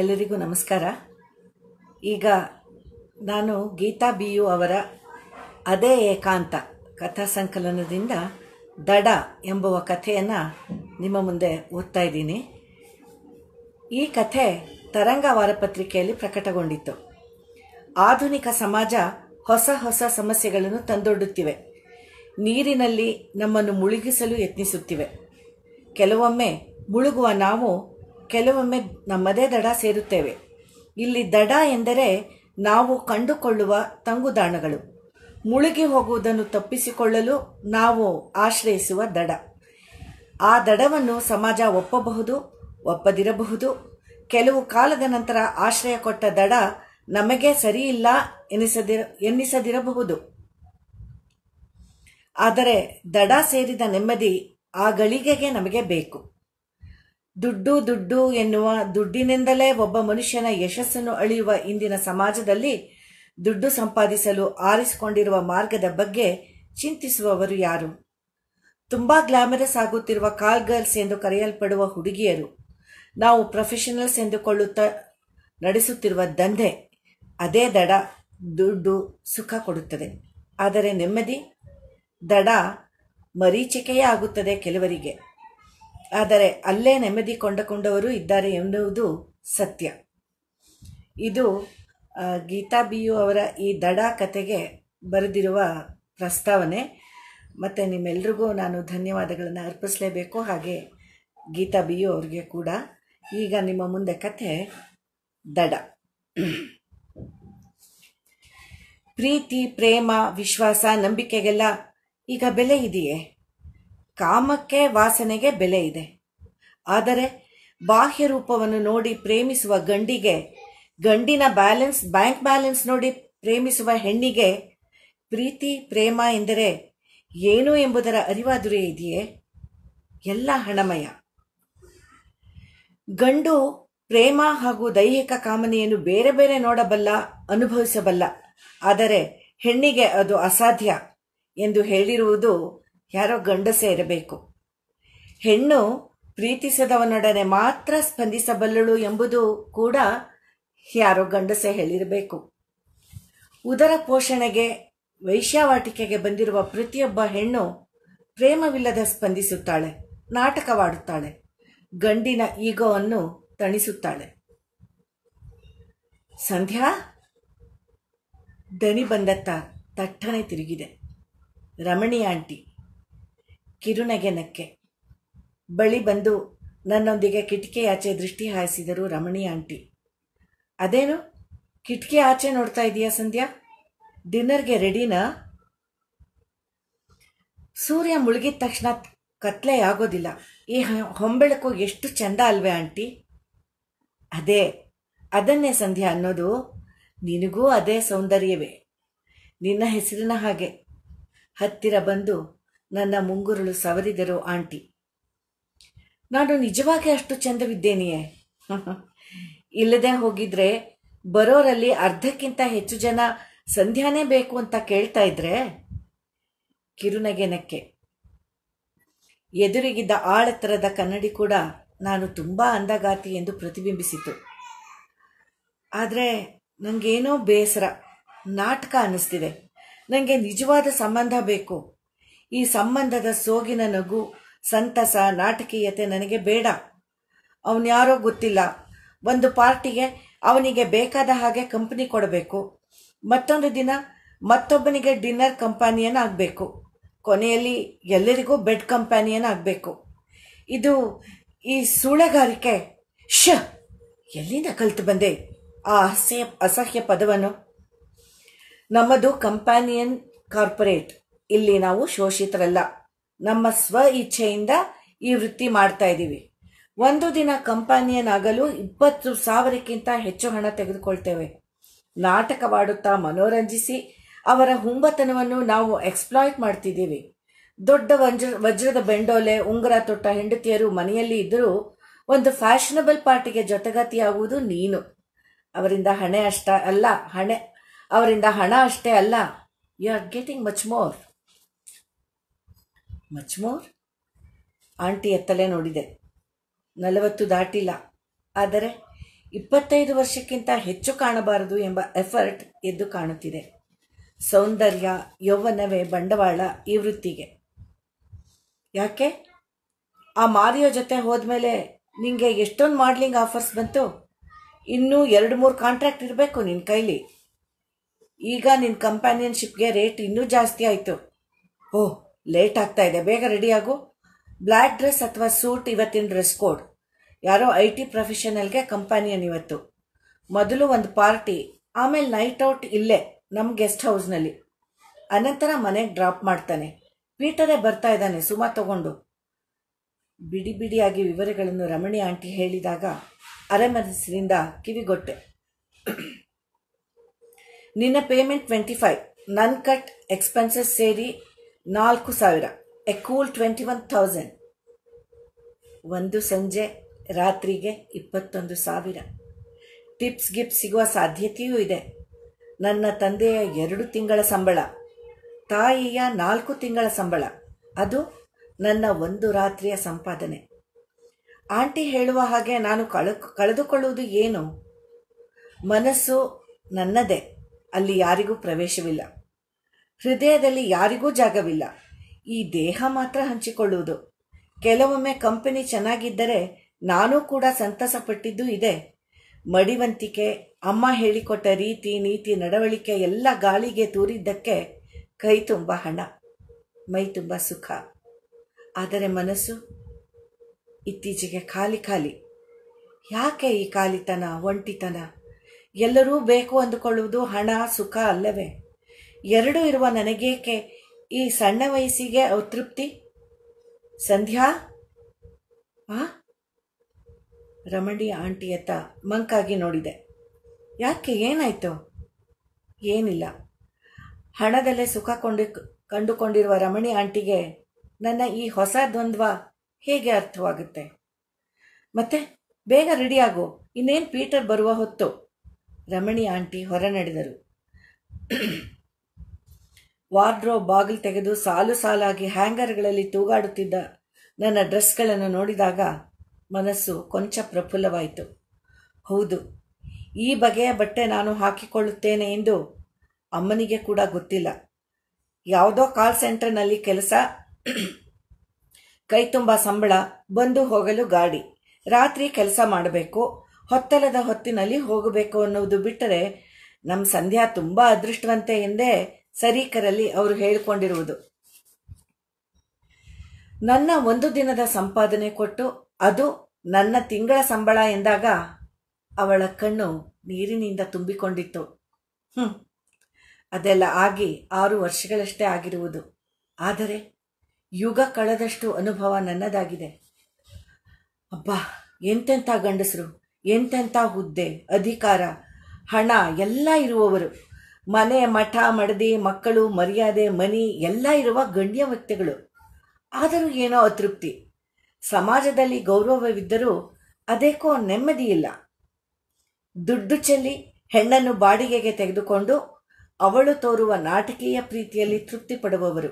ಎಲ್ಲರಿಗೂ ನಮಸ್ಕಾರ। ಈಗ ನಾನು ಗೀತಾ ಬಿ ಯು ಅವರ ಅದೇ ಏಕಾಂತ ಕಥಾ ಸಂಕಲನದಿಂದ ದಡ ಎಂಬುವ ಕಥೆಯನ್ನು ನಿಮ್ಮ ಮುಂದೆ ಓದ್ತಾ ಇದ್ದೀನಿ। ಈ ಕಥೆ ತರಂಗ ವಾರಪತ್ರಿಕೆಯಲ್ಲಿ ಪ್ರಕಟಗೊಂಡಿತ್ತು। ಆಧುನಿಕ ಸಮಾಜ ಹೊಸ ಹೊಸ ಸಮಸ್ಯೆಗಳನ್ನು ತಂದೊಡ್ಡುತ್ತಿವೆ, ನೀರಿನಲ್ಲಿ ನಮ್ಮನ್ನು ಮುಳುಗಿಸಲು ಯತ್ನಿಸುತ್ತಿವೆ। ಕೆಲವೊಮ್ಮೆ ಮುಳುಗುವ ನಾವು, ಕೆಲವೊಮ್ಮೆ ನಮ್ಮದೇ ದಡ ಸೇರುತ್ತೇವೆ। ಇಲ್ಲಿ ದಡ ಎಂದರೆ ನಾವು ಕಂಡುಕೊಳ್ಳುವ ತಂಗುದಾಣಗಳು, ಮುಳುಗಿ ಹೋಗುವುದನ್ನು ತಪ್ಪಿಸಿಕೊಳ್ಳಲು ನಾವು ಆಶ್ರಯಿಸುವ ದಡ। ಆ ದಡವನ್ನು ಸಮಾಜ ಒಪ್ಪಬಹುದು, ಒಪ್ಪದಿರಬಹುದು। ಕೆಲವು ಕಾಲದ ನಂತರ ಆಶ್ರಯ ಕೊಟ್ಟ ದಡ ನಮಗೆ ಸರಿಯಿಲ್ಲ ಎನ್ನಿಸದಿರಬಹುದು, ಆದರೆ ದಡ ಸೇರಿದ ನೆಮ್ಮದಿ ಆ ಗಳಿಗೆಗೆ ನಮಗೆ ಬೇಕು। ದುಡ್ಡು ದುಡ್ಡು ಎನ್ನುವ ದುಡ್ಡಿನಿಂದಲೇ ಒಬ್ಬ ಮನುಷ್ಯನ ಯಶಸ್ಸನ್ನು ಅಳೆಯುವ ಇಂದಿನ ಸಮಾಜದಲ್ಲಿ ದುಡ್ಡು ಸಂಪಾದಿಸಲು ಆರಿಸಿಕೊಂಡಿರುವ ಮಾರ್ಗದ ಬಗ್ಗೆ ಚಿಂತಿಸುವವರು ಯಾರು? ತುಂಬ ಗ್ಲಾಮರಸ್ ಆಗುತ್ತಿರುವ ಕಾಲ್ ಗರ್ಲ್ಸ್ ಎಂದು ಕರೆಯಲ್ಪಡುವ ಹುಡುಗಿಯರು ನಾವು ಪ್ರೊಫೆಷನಲ್ಸ್ ಎಂದುಕೊಳ್ಳುತ್ತಾ ನಡೆಸುತ್ತಿರುವ ದಂಧೆ, ಅದೇ ದಡ ದುಡ್ಡು ಸುಖ ಕೊಡುತ್ತದೆ, ಆದರೆ ನೆಮ್ಮದಿ ದಡ ಮರೀಚಿಕೆಯೇ ಆಗುತ್ತದೆ ಕೆಲವರಿಗೆ, ಆದರೆ ಅಲ್ಲೇ ನೆಮ್ಮದಿ ಕೊಂಡುಕೊಂಡವರು ಇದ್ದಾರೆ ಎನ್ನುವುದು ಸತ್ಯ। ಇದು ಗೀತಾ ಬಿ ಯು ಅವರ ಈ ದಡ ಕತೆಗೆ ಬರೆದಿರುವ ಪ್ರಸ್ತಾವನೆ, ಮತ್ತು ನಿಮ್ಮೆಲ್ರಿಗೂ ನಾನು ಧನ್ಯವಾದಗಳನ್ನು ಅರ್ಪಿಸಲೇಬೇಕು, ಹಾಗೆ ಗೀತಾ ಬಿ ಯು ಅವರಿಗೆ ಕೂಡ। ಈಗ ನಿಮ್ಮ ಮುಂದೆ ಕಥೆ ದಡ। ಪ್ರೀತಿ, ಪ್ರೇಮ, ವಿಶ್ವಾಸ, ನಂಬಿಕೆಗೆಲ್ಲ ಈಗ ಬೆಲೆ ಇದೆಯೇ? ಕಾಮಕ್ಕೆ, ವಾಸನೆಗೆ ಬೆಲೆ ಇದೆ. ಆದರೆ ಬಾಹ್ಯ ರೂಪವನ್ನು ನೋಡಿ ಪ್ರೇಮಿಸುವ ಗಂಡಿಗೆ, ಗಂಡಿನ ಬ್ಯಾಲೆನ್ಸ್, ಬ್ಯಾಂಕ್ ಬ್ಯಾಲೆನ್ಸ್ ನೋಡಿ ಪ್ರೇಮಿಸುವ ಹೆಣ್ಣಿಗೆ ಪ್ರೀತಿ ಪ್ರೇಮ ಎಂದರೆ ಏನು ಎಂಬುದರ ಅರಿವಾದುರೇ ಇದೆಯೇ? ಎಲ್ಲ ಹಣಮಯ ಗಂಡು ಪ್ರೇಮ ಹಾಗೂ ದೈಹಿಕ ಕಾಮನೆಯನ್ನು ಬೇರೆ ಬೇರೆ ನೋಡಬಲ್ಲ, ಅನುಭವಿಸಬಲ್ಲ, ಆದರೆ ಹೆಣ್ಣಿಗೆ ಅದು ಅಸಾಧ್ಯ ಎಂದು ಹೇಳಿರುವುದು ಯಾರೋ ಗಂಡಸೇ ಇರಬೇಕು। ಹೆಣ್ಣು ಪ್ರೀತಿಸದವನೊಡನೆ ಮಾತ್ರ ಸ್ಪಂದಿಸಬಲ್ಲಳು ಎಂಬುದು ಕೂಡ ಯಾರೋ ಗಂಡಸೇ ಹೇಳಿರಬೇಕು। ಉದರ ಪೋಷಣೆಗೆ, ವೈಶ್ಯಾವಾಟಿಕೆಗೆ ಬಂದಿರುವ ಪ್ರತಿಯೊಬ್ಬ ಹೆಣ್ಣು ಪ್ರೇಮವಿಲ್ಲದ ಸ್ಪಂದಿಸುತ್ತಾಳೆ, ನಾಟಕವಾಡುತ್ತಾಳೆ, ಗಂಡಿನ ಈಗೋವನ್ನು ತಣಿಸುತ್ತಾಳೆ। ಸಂಧ್ಯಾ ದನಿ ಬಂದತ್ತ ತಟ್ಟನೆ ತಿರುಗಿದೆ। ರಮಣಿ ಆಂಟಿ ಕಿರುನಗೆ ನಕ್ಕೆ ಬಳಿ ಬಂದು ನನ್ನೊಂದಿಗೆ ಕಿಟಕಿ ಆಚೆ ದೃಷ್ಟಿ ಹಾಯಿಸಿದರು ರಮಣಿ ಆಂಟಿ। ಅದೇನು ಕಿಟಕಿ ಆಚೆ ನೋಡ್ತಾ ಇದೀಯಾ ಸಂಧ್ಯಾ? ಡಿನ್ನರ್ಗೆ ರೆಡಿನಾ? ಸೂರ್ಯ ಮುಳುಗಿದ ತಕ್ಷಣ ಕತ್ಲೆ ಆಗೋದಿಲ್ಲ, ಈ ಹೊಂಬೆಳಕು ಎಷ್ಟು ಚೆಂದ ಅಲ್ವೇ ಆಂಟಿ? ಅದೇ, ಅದನ್ನೇ ಸಂಧ್ಯಾ ಅನ್ನೋದು, ನಿನಗೂ ಅದೇ ಸೌಂದರ್ಯವೇ, ನಿನ್ನ ಹೆಸರಿನ ಹಾಗೆ. ಹತ್ತಿರ ಬಂದು ನನ್ನ ಮುಂಗುರುಳು ಸವರಿದರು ಆಂಟಿ। ನಾನು ನಿಜವಾಗಿ ಅಷ್ಟು ಚೆಂದವಿದ್ದೇನೆಯೇ? ಇಲ್ಲದೆ ಹೋಗಿದ್ರೆ ಬರೋರಲ್ಲಿ ಅರ್ಧಕ್ಕಿಂತ ಹೆಚ್ಚು ಜನ ಸಂಧ್ಯಾನೇ ಬೇಕು ಅಂತ ಕೇಳ್ತಾ ಇದ್ರೆ? ಕಿರುನಗೆನಕ್ಕೆ ಎದುರಿಗಿದ್ದ ಆಳೆತ್ತರದ ಕನ್ನಡಿ ಕೂಡ ನಾನು ತುಂಬ ಅಂದಗಾತಿ ಎಂದು ಪ್ರತಿಬಿಂಬಿಸಿತು. ಆದರೆ ನನಗೇನೋ ಬೇಸರ, ನಾಟಕ ಅನ್ನಿಸ್ತಿದೆ, ನನಗೆ ನಿಜವಾದ ಸಂಬಂಧ ಬೇಕು। ಈ ಸಂಬಂಧದ ಸೋಗಿನ ನಗು, ಸಂತಸ, ನಾಟಕೀಯತೆ ನನಗೆ ಬೇಡ। ಅವನ್ಯಾರೋ ಗೊತ್ತಿಲ್ಲ, ಒಂದು ಪಾರ್ಟಿಗೆ ಅವನಿಗೆ ಬೇಕಾದ ಹಾಗೆ ಕಂಪನಿ ಕೊಡಬೇಕು, ಮತ್ತೊಂದು ದಿನ ಮತ್ತೊಬ್ಬನಿಗೆ ಡಿನ್ನರ್ ಕಂಪ್ಯಾನಿಯನ್ ಆಗಬೇಕು, ಕೊನೆಯಲ್ಲಿ ಎಲ್ಲರಿಗೂ ಬೆಡ್ ಕಂಪ್ಯಾನಿಯನ್ ಆಗಬೇಕು। ಇದು ಈ ಸೂಳೆಗಾರಿಕೆ, ಶ ಎಲ್ಲಿಂದ ಕಲಿತು ಬಂದೆ ಆ ಅಸಹ್ಯ ಪದವನ್ನು? ನಮ್ಮದು ಕಂಪ್ಯಾನಿಯನ್ ಕಾರ್ಪೊರೇಟ್, ಇಲ್ಲಿ ನಾವು ಶೋಷಿತರಲ್ಲ, ನಮ್ಮ ಸ್ವ ಇಚ್ಛೆಯಿಂದ ಈ ವೃತ್ತಿ ಮಾಡ್ತಾ ಇದ್ದೀವಿ। ಒಂದು ದಿನ ಕಂಪ್ಯಾನಿಯನ್ ಆಗಲು 20,000ಕ್ಕಿಂತ ಹೆಚ್ಚು ಹಣ ತೆಗೆದುಕೊಳ್ತೇವೆ। ನಾಟಕವಾಡುತ್ತಾ ಮನೋರಂಜಿಸಿ ಅವರ ಹುಂಬತನವನ್ನು ನಾವು ಎಕ್ಸ್ಪ್ಲಾಯ್ಟ್ ಮಾಡ್ತಿದ್ದೀವಿ। ದೊಡ್ಡ ವಜ್ರದ ಬೆಂಡೋಲೆ, ಉಂಗುರ ತೊಟ್ಟ ಹೆಂಡತಿಯರು ಮನೆಯಲ್ಲಿ ಇದ್ದರೂ ಒಂದು ಫ್ಯಾಷನಬಲ್ ಪಾರ್ಟಿಗೆ ಜೊತೆಗತಿಯಾಗುವುದು ನೀನು। ಅವರಿಂದ ಹಣ ಅಷ್ಟೇ ಅಲ್ಲ, you are getting much more aunty ಎತ್ತಲೇ ನೋಡಿದೆ। 40 ದಾಟಿಲ್ಲ, ಆದರೆ 25 ವರ್ಷಕ್ಕಿಂತ ಹೆಚ್ಚು ಕಾಣಬಾರದು ಎಂಬ ಎಫರ್ಟ್ ಎದ್ದು ಕಾಣುತ್ತಿದೆ. ಸೌಂದರ್ಯ ಯೌವನವೇ ಬಂಡವಾಳ ಈ ವೃತ್ತಿಗೆ. ಯಾಕೆ ಆ ಮಾರಿಯೋ ಜೊತೆ ಹೋದ್ಮೇಲೆ ನಿಮಗೆ ಎಷ್ಟೊಂದು ಮಾಡಲಿಂಗ್ ಆಫರ್ಸ್ ಬಂತು? ಇನ್ನೂ 2-3 ಕಾಂಟ್ರಾಕ್ಟ್ ಇರಬೇಕು ನಿನ್ನ ಕೈಲಿ. ಈಗ ನಿನ್ನ ಕಂಪ್ಯಾನಿಯನ್ಶಿಪ್ಗೆ ರೇಟ್ ಇನ್ನೂ ಜಾಸ್ತಿ ಆಯಿತು. ಓಹ್, ಲೇಟ್ ಆಗ್ತಾ ಇದೆ, ಬೇಗ ರೆಡಿಯಾಗು. ಬ್ಲ್ಯಾಕ್ ಡ್ರೆಸ್ ಅಥವಾ ಸೂಟ್ ಇವತ್ತಿನ ಡ್ರೆಸ್ ಕೋಡ್. ಯಾರೋ IT ಪ್ರೊಫೆಷನಲ್ಗೆ ಕಂಪ್ಯಾನಿಯನ್ ಇವತ್ತು. ಮೊದಲು ಒಂದು ಪಾರ್ಟಿ, ಆಮೇಲೆ ನೈಟ್ ಔಟ್ ಇಲ್ಲೇ ನಮ್ಮ ಗೆಸ್ಟ್ ಹೌಸ್ನಲ್ಲಿ. ಅನಂತರ ಮನೆಗೆ ಡ್ರಾಪ್ ಮಾಡ್ತಾನೆ. ಪೀಟರೇ ಬರ್ತಾ ಇದ್ದಾನೆ ಸುಮಾ ತಗೊಂಡು. ಬಿಡಿ ಬಿಡಿಯಾಗಿ ವಿವರಗಳನ್ನು ರಮಣಿ ಆಂಟಿ ಹೇಳಿದಾಗ ಅರೆಮನಸ್ಸಿನಿಂದ ಕಿವಿಗೊಟ್ಟೆ. ನಿನ್ನ ಪೇಮೆಂಟ್ 25, ನನ್ನ ಕಟ್ ಎಕ್ಸ್ಪೆನ್ಸಸ್ ಸೇರಿ 4000, ಎ ಕೂಲ್ 21,000. ಒಂದು ಸಂಜೆ ರಾತ್ರಿಗೆ 21,000. ಟಿಪ್ಸ್ ಗಿಪ್ಸ್ ಸಿಗುವ ಸಾಧ್ಯತೆಯೂ ಇದೆ. ನನ್ನ ತಂದೆಯ 2 ತಿಂಗಳ ಸಂಬಳ, ತಾಯಿಯ 4 ತಿಂಗಳ ಸಂಬಳ, ಅದು ನನ್ನ ಒಂದು ರಾತ್ರಿಯ ಸಂಪಾದನೆ. ಆಂಟಿ ಹೇಳುವ ಹಾಗೆ ನಾನು ಕಳೆದುಕೊಳ್ಳುವುದು ಏನು? ಮನಸ್ಸು ನನ್ನದೇ, ಅಲ್ಲಿ ಯಾರಿಗೂ ಪ್ರವೇಶವಿಲ್ಲ. ಹೃದಯದಲ್ಲಿ ಯಾರಿಗೂ ಜಾಗವಿಲ್ಲ. ಈ ದೇಹ ಮಾತ್ರ ಹಂಚಿಕೊಳ್ಳುವುದು. ಕೆಲವೊಮ್ಮೆ ಕಂಪನಿ ಚೆನ್ನಾಗಿದ್ದರೆ ನಾನು ಕೂಡ ಸಂತಸ ಪಟ್ಟಿದ್ದೂ ಇದೆ. ಮಡಿವಂತಿಕೆ, ಅಮ್ಮ ಹೇಳಿಕೊಟ್ಟ ರೀತಿ ನೀತಿ ನಡವಳಿಕೆ ಎಲ್ಲ ಗಾಳಿಗೆ ತೂರಿದ್ದಕ್ಕೆ ಕೈ ತುಂಬ ಹಣ, ಮೈ ತುಂಬ ಸುಖ. ಆದರೆ ಮನಸ್ಸು ಇತ್ತೀಚೆಗೆ ಖಾಲಿ ಖಾಲಿ. ಯಾಕೆ ಈ ಖಾಲಿತನ, ಒಂಟಿತನ? ಎಲ್ಲರೂ ಬೇಕು ಅಂದುಕೊಳ್ಳುವುದು ಹಣ ಸುಖ ಅಲ್ಲವೇ? 2 ಇರುವ ನನಗೇಕೆ ಈ ಸಣ್ಣ ವಯಸ್ಸಿಗೆ ಅತೃಪ್ತಿ? ಸಂಧ್ಯಾ? ರಮಣಿ ಆಂಟಿಯತ್ತ ಮಂಕಾಗಿ ನೋಡಿದೆ. ಯಾಕೆ, ಏನಾಯಿತು? ಏನಿಲ್ಲ. ಹಣದಲ್ಲೇ ಸುಖ ಕಂಡುಕೊಂಡಿರುವ ರಮಣಿ ಆಂಟಿಗೆ ನನ್ನ ಈ ಹೊಸ ದ್ವಂದ್ವ ಹೇಗೆ ಅರ್ಥವಾಗುತ್ತೆ? ಮತ್ತೆ ಬೇಗ ರೆಡಿಯಾಗು, ಇನ್ನೇನು ಪೀಟರ್ ಬರುವ ಹೊತ್ತು. ರಮಣಿ ಆಂಟಿ ಹೊರ ನಡೆದರು. ವಾರ್ಡ್ರೋಬ್ ಬಾಗಿಲು ತೆಗೆದು ಸಾಲು ಸಾಲಾಗಿ ಹ್ಯಾಂಗರ್ಗಳಲ್ಲಿ ತೂಗಾಡುತ್ತಿದ್ದ ನನ್ನ ಡ್ರೆಸ್ಗಳನ್ನು ನೋಡಿದಾಗ ಮನಸ್ಸು ಕೊಂಚ ಪ್ರಫುಲ್ಲವಾಯಿತು. ಹೌದು, ಈ ಬಗೆಯ ಬಟ್ಟೆ ನಾನು ಹಾಕಿಕೊಳ್ಳುತ್ತೇನೆ ಎಂದು ಅಮ್ಮನಿಗೆ ಕೂಡ ಗೊತ್ತಿಲ್ಲ. ಯಾವುದೋ ಕಾಲ್ ಸೆಂಟರ್ನಲ್ಲಿ ಕೆಲಸ, ಕೈ ತುಂಬ ಸಂಬಳ, ಬಂದು ಹೋಗಲು ಗಾಡಿ, ರಾತ್ರಿ ಕೆಲಸ ಮಾಡಬೇಕು, ಹೊತ್ತಲದ ಹೊತ್ತಿನಲ್ಲಿ ಹೋಗಬೇಕು ಅನ್ನೋದು ಬಿಟ್ಟರೆ ನಮ್ಮ ಸಂಧ್ಯಾ ತುಂಬ ಅದೃಷ್ಟವಂತೆ ಎಂದೇ ಸರೀಕರಲ್ಲಿ ಅವರು ಹೇಳಿಕೊಂಡಿರುವುದು. ನನ್ನ ಒಂದು ದಿನದ ಸಂಪಾದನೆ ಕೊಟ್ಟು ಅದು ನನ್ನ ತಿಂಗಳ ಸಂಬಳ ಎಂದಾಗ ಅವಳ ಕಣ್ಣು ನೀರಿನಿಂದ ತುಂಬಿಕೊಂಡಿತ್ತು. ಅದೆಲ್ಲ ಆಗಿ 6 ವರ್ಷಗಳಷ್ಟೇ ಆಗಿರುವುದು. ಆದರೆ ಯುಗ ಕಳೆದಷ್ಟು ಅನುಭವ ನನ್ನದಾಗಿದೆ. ಅಬ್ಬಾ, ಎಂತೆಂಥ ಗಂಡಸರು, ಎಂತೆಂಥ ಹುದ್ದೆ, ಅಧಿಕಾರ, ಹಣ ಎಲ್ಲ ಇರುವವರು, ಮನೆ ಮಠ ಮಡದಿ ಮಕ್ಕಳು ಮರ್ಯಾದೆ ಮನಿ ಎಲ್ಲ ಇರುವ ಗಣ್ಯ ವ್ಯಕ್ತಿಗಳು. ಆದರೂ ಏನೋ ಅತೃಪ್ತಿ. ಸಮಾಜದಲ್ಲಿ ಗೌರವವಿದ್ದರೂ ಅದೇಕೋ ನೆಮ್ಮದಿಯಿಲ್ಲ. ದುಡ್ಡು ಚೆಲ್ಲಿ ಹೆಣ್ಣನ್ನು ಬಾಡಿಗೆಗೆ ತೆಗೆದುಕೊಂಡು ಅವಳು ತೋರುವ ನಾಟಕೀಯ ಪ್ರೀತಿಯಲ್ಲಿ ತೃಪ್ತಿ ಪಡುವವರು.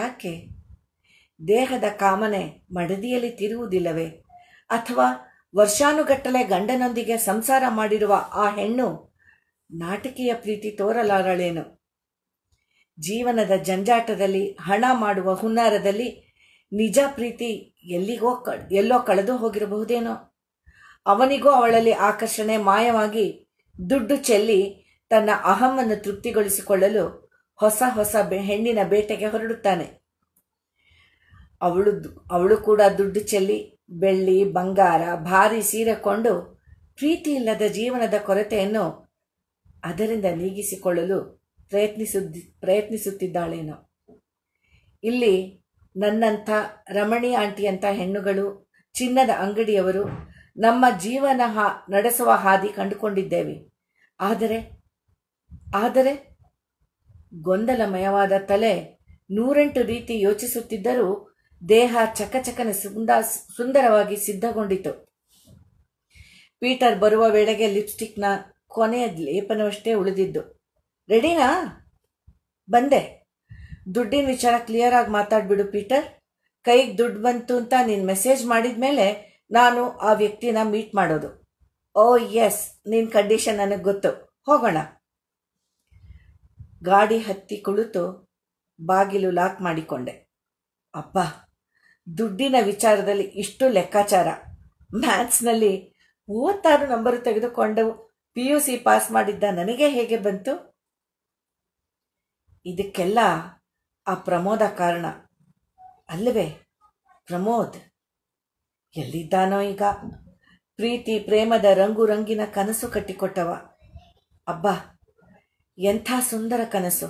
ಯಾಕೆ? ದೇಹದ ಕಾಮನೆ ಮಡದಿಯಲ್ಲಿ ತಿರುವುದಿಲ್ಲವೇ? ಅಥವಾ ವರ್ಷಾನುಗಟ್ಟಲೆ ಗಂಡನೊಂದಿಗೆ ಸಂಸಾರ ಮಾಡಿರುವ ಆ ಹೆಣ್ಣು ನಾಟಕೀಯ ಪ್ರೀತಿ ತೋರಲಾರಳೇನು? ಜೀವನದ ಜಂಜಾಟದಲ್ಲಿ, ಹಣ ಮಾಡುವ ಹುನ್ನಾರದಲ್ಲಿ ನಿಜ ಪ್ರೀತಿ ಎಲ್ಲೋ ಕಳೆದು ಹೋಗಿರಬಹುದೇನೋ. ಅವನಿಗೂ ಅವಳಲ್ಲಿ ಆಕರ್ಷಣೆ ಮಾಯವಾಗಿ ದುಡ್ಡು ಚೆಲ್ಲಿ ತನ್ನ ಅಹಮ್ಮನ್ನು ತೃಪ್ತಿಗೊಳಿಸಿಕೊಳ್ಳಲು ಹೊಸ ಹೆಣ್ಣಿನ ಬೇಟೆಗೆ ಹೊರಡುತ್ತಾನೆ. ಅವಳು ಕೂಡ ದುಡ್ಡು ಚೆಲ್ಲಿ ಬೆಳ್ಳಿ ಬಂಗಾರ ಭಾರಿ ಸೀರೆಕೊಂಡು ಪ್ರೀತಿ ಇಲ್ಲದ ಜೀವನದ ಕೊರತೆಯನ್ನು ಅದರಿಂದ ನೀಗಿಸಿಕೊಳ್ಳಲು ಪ್ರಯತ್ನಿಸುತ್ತಿದ್ದಾಳೇನೋ. ಇಲ್ಲಿ ನನ್ನಂಥ ರಮಣಿ ಆಂಟಿಯಂಥ ಹೆಣ್ಣುಗಳು, ಚಿನ್ನದ ಅಂಗಡಿಯವರು ನಮ್ಮ ಜೀವನ ನಡೆಸುವ ಹಾದಿ ಕಂಡುಕೊಂಡಿದ್ದೇವೆ. ಆದರೆ ಗೊಂದಲಮಯವಾದ ತಲೆ 108 ರೀತಿ ಯೋಚಿಸುತ್ತಿದ್ದರೂ ದೇಹ ಚಕಚಕನೆ ಸುಂದರವಾಗಿ ಸಿದ್ಧಗೊಂಡಿತು. ಪೀಟರ್ ಬರುವ ವೇಳೆಗೆ ಲಿಪ್ಸ್ಟಿಕ್ನ ಕೊನೆಯ ಲೇಪನವಷ್ಟೇ ಉಳಿದಿದ್ದು. ರೆಡಿನಾ? ಬಂದೆ. ದುಡ್ಡಿನ ವಿಚಾರ ಕ್ಲಿಯರ್ ಆಗಿ ಮಾತಾಡ್ಬಿಡು ಪೀಟರ್. ಕೈಗೆ ದುಡ್ಡು ಬಂತು ಅಂತ ನೀನು ಮೆಸೇಜ್ ಮಾಡಿದ ಮೇಲೆ ನಾನು ಆ ವ್ಯಕ್ತಿನ ಮೀಟ್ ಮಾಡೋದು. ಓ ಎಸ್, ನಿನ್ನ ಕಂಡೀಷನ್ ನನಗೆ ಗೊತ್ತು, ಹೋಗೋಣ. ಗಾಡಿ ಹತ್ತಿ ಕುಳಿತು ಬಾಗಿಲು ಲಾಕ್ ಮಾಡಿಕೊಂಡೆ. ಅಪ್ಪ, ದುಡ್ಡಿನ ವಿಚಾರದಲ್ಲಿ ಇಷ್ಟು ಲೆಕ್ಕಾಚಾರ. ಮ್ಯಾಥ್ಸ್ನಲ್ಲಿ 36 ನಂಬರು ತೆಗೆದುಕೊಂಡು PUC ಪಾಸ್ ಮಾಡಿದ್ದ ನನಗೆ ಹೇಗೆ ಬಂತು? ಇದಕ್ಕೆಲ್ಲ ಆ ಪ್ರಮೋದ ಕಾರಣ ಅಲ್ಲವೇ? ಪ್ರಮೋದ್ ಎಲ್ಲಿದ್ದಾನೋ ಈಗ? ಪ್ರೀತಿ ಪ್ರೇಮದ ರಂಗು ರಂಗಿನ ಕನಸು ಕಟ್ಟಿಕೊಟ್ಟವ. ಅಬ್ಬಾ, ಎಂಥ ಸುಂದರ ಕನಸು.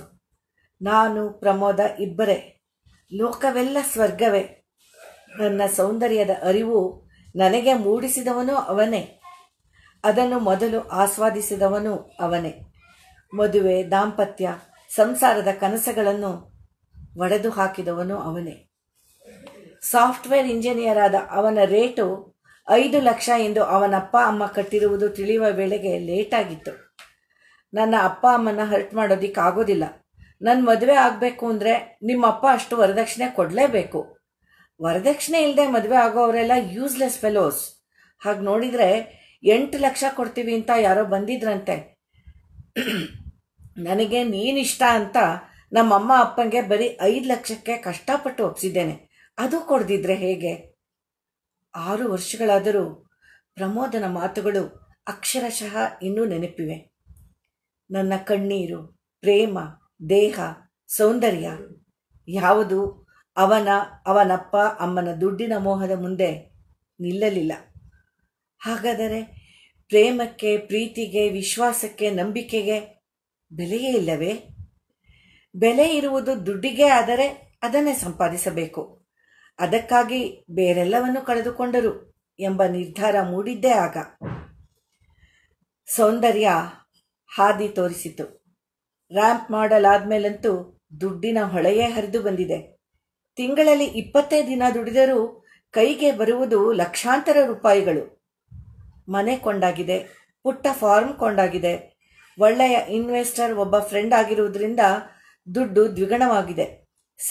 ನಾನು ಪ್ರಮೋದ ಇಬ್ಬರೇ, ಲೋಕವೆಲ್ಲ ಸ್ವರ್ಗವೇ. ನನ್ನ ಸೌಂದರ್ಯದ ಅರಿವು ನನಗೆ ಮೂಡಿಸಿದವನು ಅವನೇ, ಅದನ್ನು ಮೊದಲು ಆಸ್ವಾದಿಸಿದವನು ಅವನೇ. ಮದುವೆ, ದಾಂಪತ್ಯ, ಸಂಸಾರದ ಕನಸುಗಳನ್ನು ಒಡೆದು ಹಾಕಿದವನು ಅವನೇ. ಸಾಫ್ಟ್ವೇರ್ ಇಂಜಿನಿಯರ್ ಆದ ಅವನ ರೇಟು 5 ಲಕ್ಷ ಎಂದು ಅವನಪ್ಪ ಅಮ್ಮ ಕಟ್ಟಿರುವುದು ತಿಳಿಯುವ ವೇಳೆಗೆ ಲೇಟಾಗಿತ್ತು. ನನ್ನ ಅಪ್ಪ ಅಮ್ಮನ ಹರ್ಟ್ ಮಾಡೋದಿಕ್ಕಾಗೋದಿಲ್ಲ. ನನ್ನ ಮದುವೆ ಆಗಬೇಕು ಅಂದರೆ ನಿಮ್ಮಪ್ಪ ಅಷ್ಟು ವರದಕ್ಷಿಣೆ ಕೊಡಲೇಬೇಕು. ವರದಕ್ಷಿಣೆ ಇಲ್ಲದೆ ಮದುವೆ ಆಗೋವರೆಲ್ಲ ಯೂಸ್ಲೆಸ್ ಫೆಲೋಸ್. ಹಾಗೆ ನೋಡಿದರೆ 8 ಲಕ್ಷ ಕೊಡ್ತೀವಿ ಅಂತ ಯಾರೋ ಬಂದಿದ್ರಂತೆ. ನನಗೆ ನೀನಿಷ್ಟ ಅಂತ ನಮ್ಮಮ್ಮ ಅಪ್ಪಂಗೆ ಬರೀ 5 ಲಕ್ಷಕ್ಕೆ ಕಷ್ಟಪಟ್ಟು ಒಪ್ಸಿದ್ದೇನೆ. ಅದು ಕೊಡ್ದಿದ್ರೆ ಹೇಗೆ? 6 ವರ್ಷಗಳಾದರೂ ಪ್ರಮೋದನ ಮಾತುಗಳು ಅಕ್ಷರಶಃ ಇನ್ನೂ ನೆನಪಿವೆ. ನನ್ನ ಕಣ್ಣೀರು, ಪ್ರೇಮ, ದೇಹ, ಸೌಂದರ್ಯ ಯಾವುದು ಅವನಪ್ಪ ಅಮ್ಮನ ದುಡ್ಡಿನ ಮೋಹದ ಮುಂದೆ ನಿಲ್ಲಲಿಲ್ಲ. ಹಾಗಾದರೆ ಪ್ರೇಮಕ್ಕೆ, ಪ್ರೀತಿಗೆ, ವಿಶ್ವಾಸಕ್ಕೆ, ನಂಬಿಕೆಗೆ ಬೆಲೆಯೇ ಇಲ್ಲವೇ? ಬೆಲೆ ಇರುವುದು ದುಡ್ಡಿಗೆ. ಆದರೆ ಅದನ್ನೇ ಸಂಪಾದಿಸಬೇಕು, ಅದಕ್ಕಾಗಿ ಬೇರೆಲ್ಲವನ್ನು ಕಳೆದುಕೊಂಡರು ಎಂಬ ನಿರ್ಧಾರ ಮೂಡಿದ್ದೇ ಆಗ. ಸೌಂದರ್ಯ ಹಾದಿ ತೋರಿಸಿತು. ರ್ಯಾಂಪ್ ಮಾಡಲಾದ್ಮೇಲಂತೂ ದುಡ್ಡಿನ ಹೊಳೆಯೇ ಹರಿದು ಬಂದಿದೆ. ತಿಂಗಳಲ್ಲಿ 25 ದಿನ ದುಡಿದರೂ ಕೈಗೆ ಬರುವುದು ಲಕ್ಷಾಂತರ ರೂಪಾಯಿಗಳು. ಮನೆ ಕೊಂಡಾಗಿದೆ, ಪುಟ್ಟ ಫಾರ್ಮ್ ಕೊಂಡಾಗಿದೆ. ಒಳ್ಳೆಯ ಇನ್ವೆಸ್ಟರ್ ಒಬ್ಬ ಫ್ರೆಂಡ್ ಆಗಿರುವುದರಿಂದ ದುಡ್ಡು ದ್ವಿಗುಣವಾಗಿದೆ,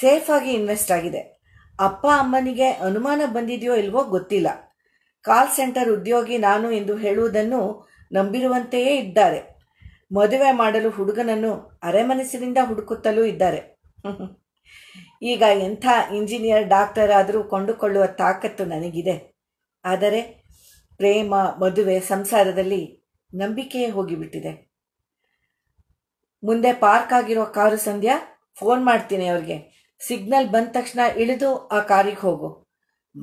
ಸೇಫ್ ಆಗಿ ಇನ್ವೆಸ್ಟ್ ಆಗಿದೆ. ಅಪ್ಪ ಅಮ್ಮನಿಗೆ ಅನುಮಾನ ಬಂದಿದೆಯೋ ಇಲ್ವೋ ಗೊತ್ತಿಲ್ಲ. ಕಾಲ್ ಸೆಂಟರ್ ಉದ್ಯೋಗಿ ನಾನು ಎಂದು ಹೇಳುವುದನ್ನು ನಂಬಿರುವಂತೆಯೇ ಇದ್ದಾರೆ. ಮದುವೆ ಮಾಡಲು ಹುಡುಗನನ್ನು ಅರೆಮನಸ್ಸಿನಿಂದ ಹುಡುಕುತ್ತಲೂ ಇದ್ದಾರೆ. ಈಗ ಎಂಥ ಇಂಜಿನಿಯರ್, ಡಾಕ್ಟರ್ ಆದರೂ ಕೊಂಡುಕೊಳ್ಳುವ ತಾಕತ್ತು ನನಗಿದೆ. ಆದರೆ ಪ್ರೇಮ, ಮದುವೆ, ಸಂಸಾರದಲ್ಲಿ ನಂಬಿಕೆಯೇ ಹೋಗಿಬಿಟ್ಟಿದೆ. ಮುಂದೆ ಪಾರ್ಕ್ ಆಗಿರೋ ಕಾರು ಸಂಧ್ಯಾ, ಫೋನ್ ಮಾಡ್ತೀನಿ ಅವ್ರಿಗೆ. ಸಿಗ್ನಲ್ ಬಂದ ತಕ್ಷಣ ಇಳಿದು ಆ ಕಾರಿಗೆ ಹೋಗು.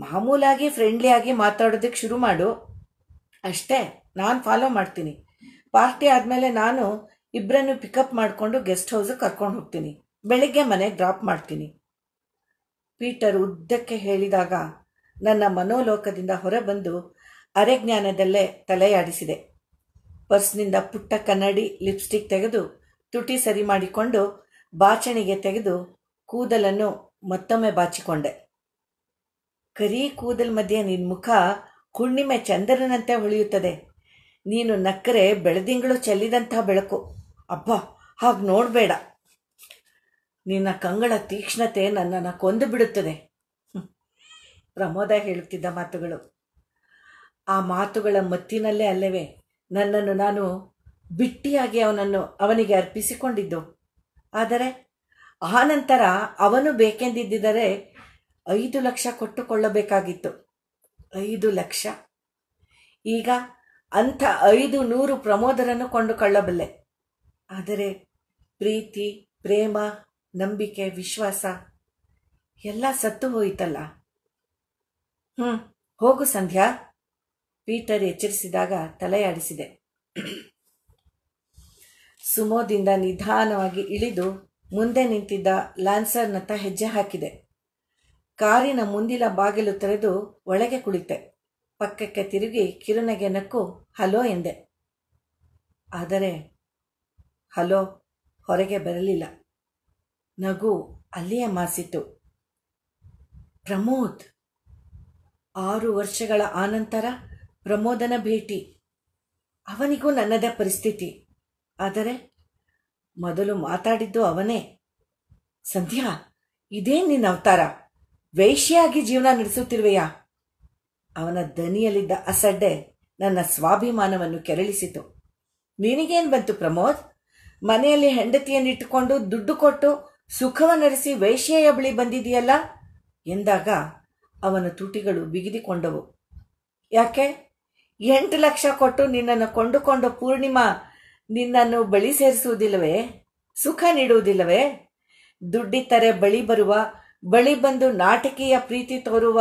ಮಾಮೂಲಾಗಿ ಫ್ರೆಂಡ್ಲಿಯಾಗಿ ಮಾತಾಡೋದಕ್ಕೆ ಶುರು ಮಾಡು ಅಷ್ಟೇ. ನಾನು ಫಾಲೋ ಮಾಡ್ತೀನಿ. ಪಾರ್ಟಿ ಆದಮೇಲೆ ನಾನು ಇಬ್ಬರನ್ನು ಪಿಕಪ್ ಮಾಡಿಕೊಂಡು ಗೆಸ್ಟ್ ಹೌಸಿಗೆ ಕರ್ಕೊಂಡು ಹೋಗ್ತೀನಿ. ಬೆಳಿಗ್ಗೆ ಮನೆಗೆ ಡ್ರಾಪ್ ಮಾಡ್ತೀನಿ. ಪೀಟರ್ ಉದ್ದಕ್ಕೆ ಹೇಳಿದಾಗ ನನ್ನ ಮನೋಲೋಕದಿಂದ ಹೊರಬಂದು ಅರೆಜ್ಞಾನದಲ್ಲೇ ತಲೆಯಾಡಿಸಿದೆ. ಪರ್ಸ್ನಿಂದ ಪುಟ್ಟ ಕನ್ನಡಿ, ಲಿಪ್ಸ್ಟಿಕ್ ತೆಗೆದು ತುಟಿ ಸರಿ ಮಾಡಿಕೊಂಡು ಬಾಚಣಿಗೆ ತೆಗೆದು ಕೂದಲನ್ನು ಮತ್ತೊಮ್ಮೆ ಬಾಚಿಕೊಂಡೆ. ಕರಿ ಕೂದಲ್ ಮಧ್ಯೆ ನಿನ್ನ ಮುಖ ಹುಣ್ಣಿಮೆ ಚಂದ್ರನಂತೆ ಹೊಳೆಯುತ್ತದೆ. ನೀನು ನಕ್ಕರೆ ಬೆಳದಿಂಗಳು ಚೆಲ್ಲಿದಂತಹ ಬೆಳಕು. ಅಬ್ಬ, ಹಾಗೆ ನೋಡಬೇಡ. ನಿನ್ನ ಕಂಗಳ ತೀಕ್ಷ್ಣತೆ ನನ್ನನ್ನು ಕೊಂದು ಬಿಡುತ್ತದೆ. ಪ್ರಮೋದ ಹೇಳುತ್ತಿದ್ದ ಮಾತುಗಳು. ಆ ಮಾತುಗಳ ಮತ್ತಿನಲ್ಲೇ ಅಲ್ಲವೇ ನನ್ನನ್ನು ನಾನು ಬಿಟ್ಟಿಯಾಗಿ ಅವನಿಗೆ ಅರ್ಪಿಸಿಕೊಂಡಿದ್ದು. ಆದರೆ ಆ ನಂತರ ಅವನು ಬೇಕೆಂದಿದ್ದರೆ 5 ಲಕ್ಷ ಕೊಟ್ಟುಕೊಳ್ಳಬೇಕಾಗಿತ್ತು. 5 ಲಕ್ಷ. ಈಗ ಅಂಥ 500 ಪ್ರಮೋದರನ್ನು ಕೊಂಡುಕೊಳ್ಳಬಲ್ಲೆ. ಆದರೆ ಪ್ರೀತಿ, ಪ್ರೇಮ, ನಂಬಿಕೆ, ವಿಶ್ವಾಸ ಎಲ್ಲ ಸತ್ತು ಹೋಯಿತಲ್ಲ. ಹೋಗು ಸಂಧ್ಯಾ, ಪೀಟರ್ ಎಚ್ಚರಿಸಿದಾಗ ತಲೆಯಾಡಿಸಿದೆ. ಸುಮೋದಿಂದ ನಿಧಾನವಾಗಿ ಇಳಿದು ಮುಂದೆ ನಿಂತಿದ್ದ ಲ್ಯಾನ್ಸರ್ನತ್ತ ಹೆಜ್ಜೆ ಹಾಕಿದೆ. ಕಾರಿನ ಮುಂದಿನ ಬಾಗಿಲು ತೆರೆದು ಒಳಗೆ ಕುಳಿತೆ. ಪಕ್ಕಕ್ಕೆ ತಿರುಗಿ ಕಿರುನಗೆ ನಕ್ಕು ಹಲೋ ಎಂದೆ. ಆದರೆ ಹಲೋ ಹೊರಗೆ ಬರಲಿಲ್ಲ. ನಗು ಅಲ್ಲಿಯೇ ಮಾಸಿತು. ಪ್ರಮೋದ್. 6 ವರ್ಷಗಳ ಆನಂತರ ಪ್ರಮೋದನ ಭೇಟಿ. ಅವನಿಗೂ ನನ್ನದೇ ಪರಿಸ್ಥಿತಿ. ಆದರೆ ಮೊದಲು ಮಾತಾಡಿದ್ದು ಅವನೇ. ಸಂಧ್ಯಾ, ಇದೇ ನಿನ್ನ ಅವತಾರ? ವೇಶ್ಯಾಗಿ ಜೀವನ ನಡೆಸುತ್ತಿರುವೆಯಾ? ಅವನ ದನಿಯಲ್ಲಿದ್ದ ಅಸಡ್ಡೆ ನನ್ನ ಸ್ವಾಭಿಮಾನವನ್ನು ಕೆರಳಿಸಿತು. ನಿನಗೇನು ಬಂತು ಪ್ರಮೋದ್? ಮನೆಯಲ್ಲಿ ಹೆಂಡತಿಯನ್ನು ಇಟ್ಟುಕೊಂಡು ದುಡ್ಡು ಕೊಟ್ಟು ಸುಖವನ್ನರಿಸಿ ವೈಶ್ಯೆಯ ಬಳಿ ಬಂದಿದೆಯಲ್ಲ ಎಂದಾಗ ಅವನ ತುಟಿಗಳು ಬಿಗಿದುಕೊಂಡವು. ಯಾಕೆ? 8 ಲಕ್ಷ ಕೊಟ್ಟು ನಿನ್ನನ್ನು ಕೊಂಡುಕೊಂಡ ಪೂರ್ಣಿಮಾ ನಿನ್ನನ್ನು ಬಳಿ ಸೇರಿಸುವುದಿಲ್ಲವೇ? ಸುಖ ನೀಡುವುದಿಲ್ಲವೇ? ದುಡ್ಡಿತ್ತರೆ ಬಳಿ ಬರುವ, ಬಳಿ ಬಂದು ನಾಟಕೀಯ ಪ್ರೀತಿ ತೋರುವ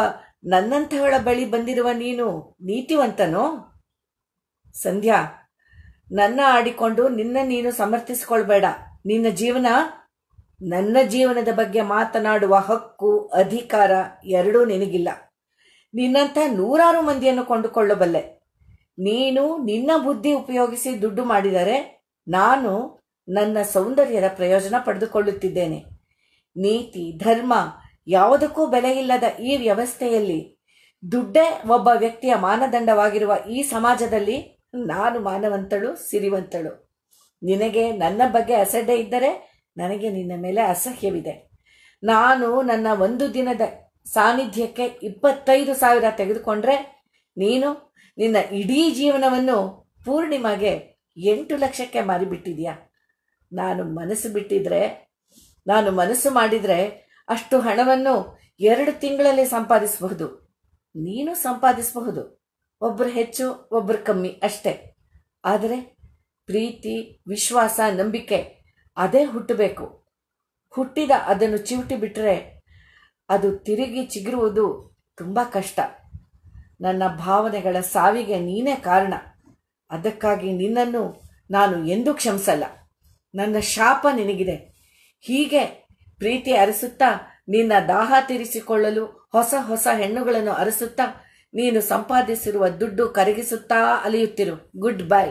ನನ್ನಂಥವಳ ಬಳಿ ಬಂದಿರುವ ನೀನು ನೀತಿವಂತನೋ? ಸಂಧ್ಯಾ, ನನ್ನ ಆಡಿಕೊಂಡು ನಿನ್ನ ನೀನು ಸಮರ್ಥಿಸಿಕೊಳ್ಬೇಡ. ನಿನ್ನ ಜೀವನ ನನ್ನ ಜೀವನದ ಬಗ್ಗೆ ಮಾತನಾಡುವ ಹಕ್ಕು, ಅಧಿಕಾರ ಎರಡೂ ನಿನಗಿಲ್ಲ. ನಿನ್ನಂಥ ನೂರಾರು ಮಂದಿಯನ್ನು ಕೊಂಡುಕೊಳ್ಳಬಲ್ಲೆ. ನೀನು ನಿನ್ನ ಬುದ್ಧಿ ಉಪಯೋಗಿಸಿ ದುಡ್ಡು ಮಾಡಿದರೆ ನಾನು ನನ್ನ ಸೌಂದರ್ಯದ ಪ್ರಯೋಜನ ಪಡೆದುಕೊಳ್ಳುತ್ತಿದ್ದೇನೆ. ನೀತಿ ಧರ್ಮ ಯಾವುದಕ್ಕೂ ಬೆಲೆ ಇಲ್ಲದ ಈ ವ್ಯವಸ್ಥೆಯಲ್ಲಿ, ದುಡ್ಡೇ ಒಬ್ಬ ವ್ಯಕ್ತಿಯ ಮಾನದಂಡವಾಗಿರುವ ಈ ಸಮಾಜದಲ್ಲಿ ನಾನು ಮಾನವಂತಳು, ಸಿರಿವಂತಳು. ನಿನಗೆ ನನ್ನ ಬಗ್ಗೆ ಅಸಡ್ಡೆ ಇದ್ದರೆ ನನಗೆ ನಿನ್ನ ಮೇಲೆ ಅಸಹ್ಯವಿದೆ. ನಾನು ನನ್ನ ಒಂದು ದಿನದ ಸಾನ್ನಿಧ್ಯಕ್ಕೆ 25,000 ತೆಗೆದುಕೊಂಡ್ರೆ, ನೀನು ನಿನ್ನ ಇಡೀ ಜೀವನವನ್ನು ಪೂರ್ಣಿಮಾಗೆ 8 ಲಕ್ಷಕ್ಕೆ ಮಾರಿಬಿಟ್ಟಿದೆಯಾ? ನಾನು ಮನಸ್ಸು ಮಾಡಿದರೆ ಅಷ್ಟು ಹಣವನ್ನು 2 ತಿಂಗಳಲ್ಲಿ ಸಂಪಾದಿಸಬಹುದು. ನೀನು ಸಂಪಾದಿಸಬಹುದು, ಒಬ್ಬರು ಹೆಚ್ಚು ಒಬ್ಬರು ಕಮ್ಮಿ ಅಷ್ಟೇ. ಆದರೆ ಪ್ರೀತಿ, ವಿಶ್ವಾಸ, ನಂಬಿಕೆ ಅದೇ ಹುಟ್ಟಬೇಕು. ಹುಟ್ಟಿದ ಅದನ್ನು ಚಿವುಟಿ ಬಿಟ್ಟರೆ ಅದು ತಿರುಗಿ ಚಿಗುರುವುದು ತುಂಬ ಕಷ್ಟ. ನನ್ನ ಭಾವನೆಗಳ ಸಾವಿಗೆ ನೀನೇ ಕಾರಣ. ಅದಕ್ಕಾಗಿ ನಿನ್ನನ್ನು ನಾನು ಎಂದೂ ಕ್ಷಮಿಸಲ್ಲ. ನನ್ನ ಶಾಪ ನಿನಗಿದೆ. ಹೀಗೆ ಪ್ರೀತಿ ಅರಸುತ್ತಾ, ನಿನ್ನ ದಾಹ ತೀರಿಸಿಕೊಳ್ಳಲು ಹೊಸ ಹೊಸ ಹೆಣ್ಣುಗಳನ್ನು ಅರಸುತ್ತಾ, ನೀನು ಸಂಪಾದಿಸಿರುವ ದುಡ್ಡು ಕರಗಿಸುತ್ತಾ ಅಲಿಯುತ್ತಿರು. Good bye.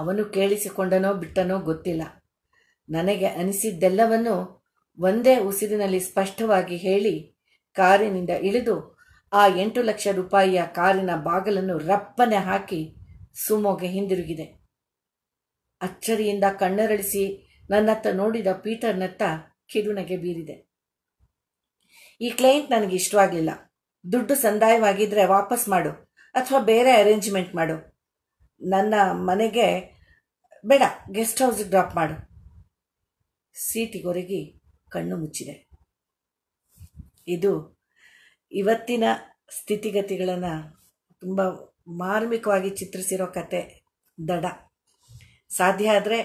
ಅವನು ಕೇಳಿಸಿಕೊಂಡನೋ ಬಿಟ್ಟನೋ ಗೊತ್ತಿಲ್ಲ. ನನಗೆ ಅನಿಸಿದ್ದೆಲ್ಲವನ್ನು ಒಂದೇ ಉಸಿರಿನಲ್ಲಿ ಸ್ಪಷ್ಟವಾಗಿ ಹೇಳಿ ಕಾರಿನಿಂದ ಇಳಿದು ಆ 8 ಲಕ್ಷ ರೂಪಾಯಿಯ ಕಾರಿನ ಬಾಗಿಲನ್ನು ರಪ್ಪನೆ ಹಾಕಿ ಸುಮೋಗೆ ಹಿಂದಿರುಗಿದೆ. ಅಚ್ಚರಿಯಿಂದ ಕಣ್ಣರಳಿಸಿ ನನ್ನತ್ತ ನೋಡಿದ ಪೀಟರ್ನತ್ತ ಕಿರುನಗೆ ಬೀರಿದೆ. ಈ ಕ್ಲೈಂಟ್ ನನಗೆ ಇಷ್ಟವಾಗಲಿಲ್ಲ. ದುಡ್ಡು ಸಂದಾಯವಾಗಿದ್ದರೆ ವಾಪಸ್ ಮಾಡು, ಅಥವಾ ಬೇರೆ ಅರೇಂಜ್ಮೆಂಟ್ ಮಾಡು. ನನ್ನ ಮನೆಗೆ ಬೇಡ, ಗೆಸ್ಟ್ ಹೌಸ್ಗೆ ಡ್ರಾಪ್ ಮಾಡು. ಸೀಟಿಗೊರಗಿ ಕಣ್ಣು ಮುಚ್ಚಿದೆ. ಇದು ಇವತ್ತಿನ ಸ್ಥಿತಿಗತಿಗಳನ್ನು ತುಂಬ ಮಾರ್ಮಿಕವಾಗಿ ಚಿತ್ರಿಸಿರೋ ಕತೆ. ದಡ. ಸಾಧ್ಯ ಆದರೆ